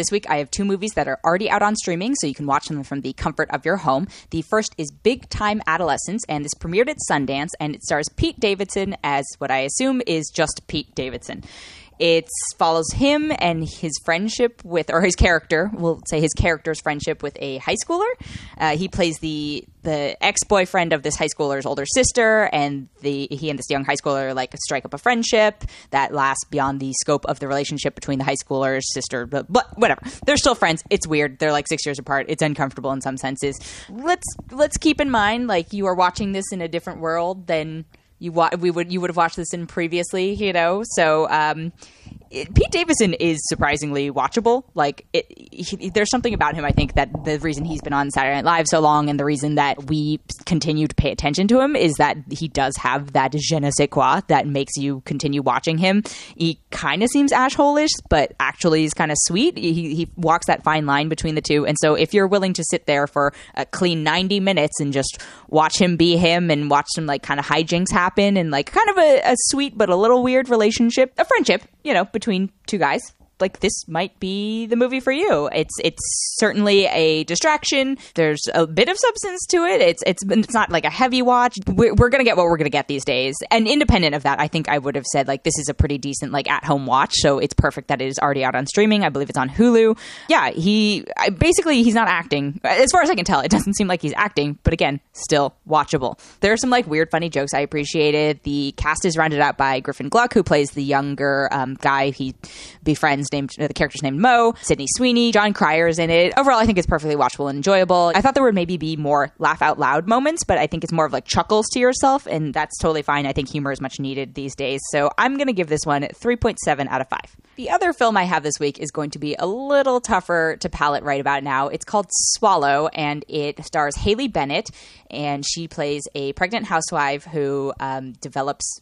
This week, I have two movies that are already out on streaming, so you can watch them from the comfort of your home. The first is Big Time Adolescence, and this premiered at Sundance, and it stars Pete Davidson as what I assume is just Pete Davidson. It follows him and his friendship with, or his character, we'll say his character's friendship with a high schooler. He plays the ex-boyfriend of this high schooler's older sister, and he and this young high schooler like strike up a friendship that lasts beyond the scope of the relationship between the high schooler's sister, but whatever. They're still friends. It's weird. They're like 6 years apart. It's uncomfortable in some senses. Let's keep in mind, like, you are watching this in a different world than you would have watched this in previously, you know. So Pete Davidson is surprisingly watchable. Like, there's something about him, I think, that the reason he's been on Saturday Night Live so long and the reason that we continue to pay attention to him is that he does have that je ne sais quoi that makes you continue watching him. He kind of seems asshole-ish, but actually is kind of sweet. He walks that fine line between the two. And so if you're willing to sit there for a clean 90 minutes and just watch him be him and watch some, like, kind of hijinks happen and, like, kind of a sweet but a little weird relationship, a friendship, you know, between two guys, like, this might be the movie for you. It's certainly a distraction. There's a bit of substance to it. It's not like a heavy watch. We're gonna get what we're gonna get these days. And independent of that, I think I would have said, like, this is a pretty decent, like, at home watch. So it's perfect that it is already out on streaming. I believe it's on Hulu. Yeah, he's not acting, as far as I can tell. It doesn't seem like he's acting, but again, still watchable. There are some, like, weird, funny jokes I appreciated. The cast is rounded out by Griffin Gluck, who plays the younger guy he befriends. The character's named Mo. Sydney Sweeney, John Cryer's in it. Overall, I think it's perfectly watchable and enjoyable. I thought there would maybe be more laugh out loud moments, but I think it's more of like chuckles to yourself, and that's totally fine. I think humor is much needed these days, so I'm going to give this one 3.7 out of 5. The other film I have this week is going to be a little tougher to palate right about now. It's called Swallow, and it stars Hayley Bennett, and she plays a pregnant housewife who develops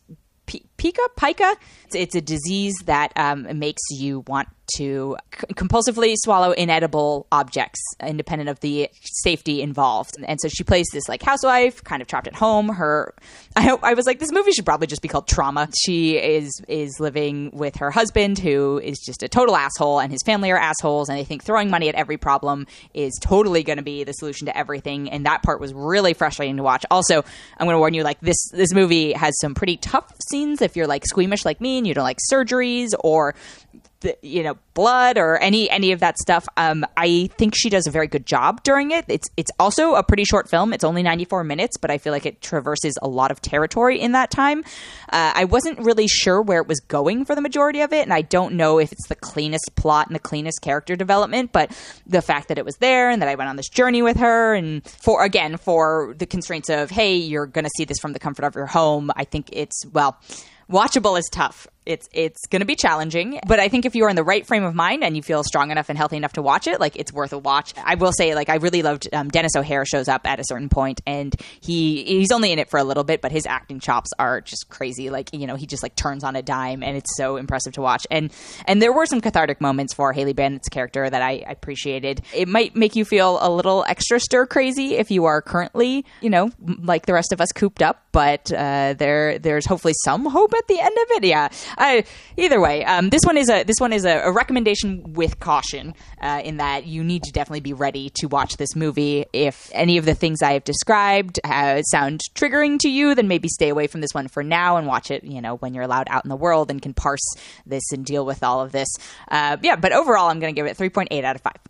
Pica. It's a disease that makes you want to compulsively swallow inedible objects, independent of the safety involved. And so she plays this, like, housewife, kind of trapped at home. I was like, this movie should probably just be called Trauma. She is living with her husband, who is just a total asshole, and his family are assholes, and they think throwing money at every problem is totally going to be the solution to everything. And that part was really frustrating to watch. Also, I'm going to warn you, like, this movie has some pretty tough scenes if you're, like, squeamish like me and you don't like surgeries or blood or any of that stuff. I think she does a very good job during it. It's also a pretty short film. It's only 94 minutes, but I feel like it traverses a lot of territory in that time. I wasn't really sure where it was going for the majority of it, and I don't know if it's the cleanest plot and the cleanest character development, but the fact that it was there and that I went on this journey with her, and for the constraints of, hey, you're going to see this from the comfort of your home, I think it's, well, watchable is tough. It's going to be challenging, but I think if you are in the right frame of mind and you feel strong enough and healthy enough to watch it, like, it's worth a watch. I will say, like, I really loved Dennis O'Hare shows up at a certain point, and he's only in it for a little bit, but his acting chops are just crazy. Like, you know, he just, like, turns on a dime, and it's so impressive to watch. And there were some cathartic moments for Hayley Bennett's character that I appreciated. It might make you feel a little extra stir crazy if you are currently, you know, like the rest of us, cooped up, but there's hopefully some hope at the end of it. Yeah. Either way, this one is a recommendation with caution, in that you need to definitely be ready to watch this movie. If any of the things I have described sound triggering to you, then maybe stay away from this one for now and watch it, you know, when you're allowed out in the world and can parse this and deal with all of this. But overall, I'm going to give it 3.8 out of 5.